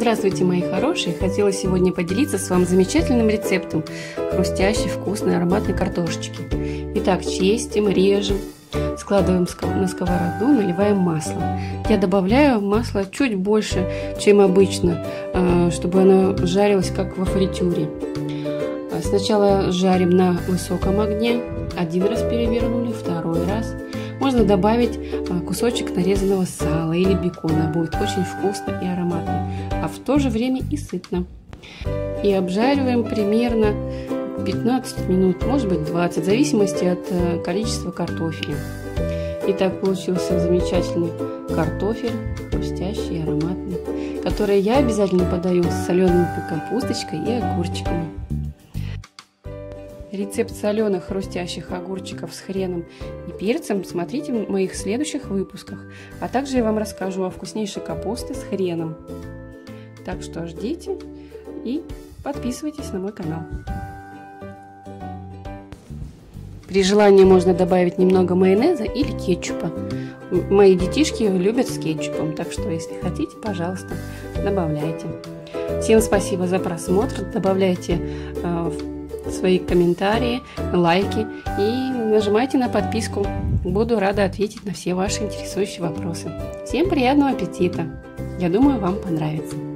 Здравствуйте, мои хорошие! Хотела сегодня поделиться с вами замечательным рецептом хрустящей вкусной ароматной картошечки. Итак, чистим, режем, складываем на сковороду, наливаем масло. Я добавляю масло чуть больше, чем обычно, чтобы оно жарилось как во фритюре. Сначала жарим на высоком огне. Один раз перевернули, второй раз. Можно добавить кусочек нарезанного сала или бекона, будет очень вкусно и ароматно, а в то же время и сытно. И обжариваем примерно 15 минут, может быть 20, в зависимости от количества картофеля. И так получился замечательный картофель, хрустящий, ароматный, который я обязательно подаю с соленой капусточкой и огурчиками. Рецепт соленых хрустящих огурчиков с хреном и перцем смотрите в моих следующих выпусках. А также я вам расскажу о вкуснейшей капусте с хреном. Так что ждите и подписывайтесь на мой канал. При желании можно добавить немного майонеза или кетчупа. Мои детишки любят с кетчупом, так что если хотите, пожалуйста, добавляйте. Всем спасибо за просмотр. Добавляйте свои комментарии, лайки и нажимайте на подписку. Буду рада ответить на все ваши интересующие вопросы. Всем приятного аппетита! Я думаю, вам понравится.